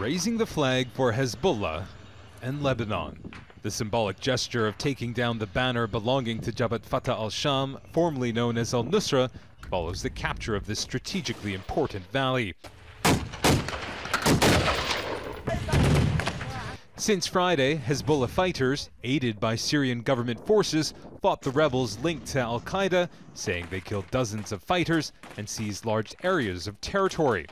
raising the flag for Hezbollah and Lebanon. The symbolic gesture of taking down the banner belonging to Jabhat Fatah al-Sham, formerly known as al-Nusra, follows the capture of this strategically important valley. Since Friday, Hezbollah fighters, aided by Syrian government forces, fought the rebels linked to al-Qaeda, saying they killed dozens of fighters and seized large areas of territory.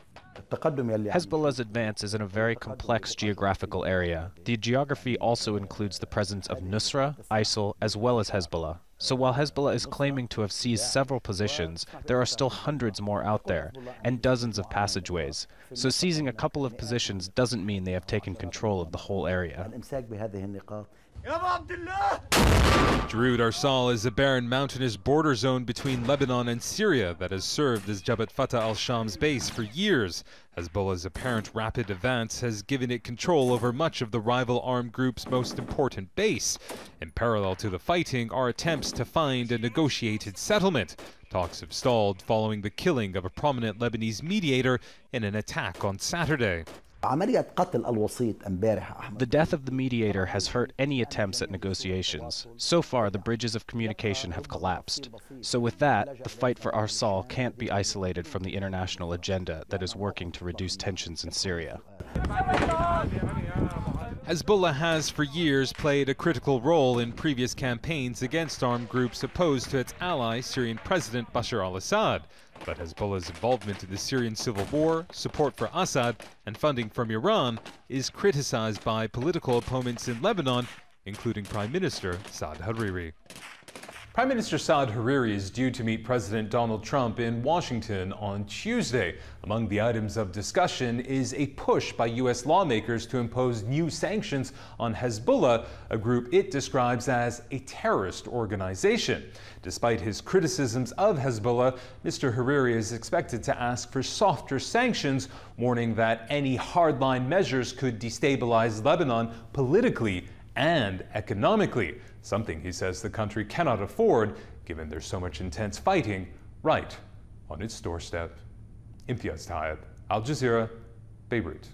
Hezbollah's advance is in a very complex geographical area. The geography also includes the presence of Nusra, ISIL, as well as Hezbollah. So while Hezbollah is claiming to have seized several positions, there are still hundreds more out there, and dozens of passageways. So seizing a couple of positions doesn't mean they have taken control of the whole area. Druid Arsal is a barren mountainous border zone between Lebanon and Syria that has served as Jabhat Fatah al-Sham's base for years. Hezbollah's apparent rapid advance has given it control over much of the rival armed group's most important base. In parallel to the fighting are attempts to find a negotiated settlement. Talks have stalled following the killing of a prominent Lebanese mediator in an attack on Saturday. The death of the mediator has hurt any attempts at negotiations. So far, the bridges of communication have collapsed. So with that, the fight for Arsal can't be isolated from the international agenda that is working to reduce tensions in Syria. Hezbollah has for years played a critical role in previous campaigns against armed groups opposed to its ally, Syrian President Bashar al-Assad. But Hezbollah's involvement in the Syrian civil war, support for Assad, and funding from Iran is criticized by political opponents in Lebanon, including Prime Minister Saad Hariri. Prime Minister Saad Hariri is due to meet President Donald Trump in Washington on Tuesday. Among the items of discussion is a push by U.S. lawmakers to impose new sanctions on Hezbollah, a group it describes as a terrorist organization. Despite his criticisms of Hezbollah, Mr. Hariri is expected to ask for softer sanctions, warning that any hardline measures could destabilize Lebanon politically and economically, something he says the country cannot afford given there's so much intense fighting right on its doorstep. Imtiaz Tyab, Al Jazeera, Beirut.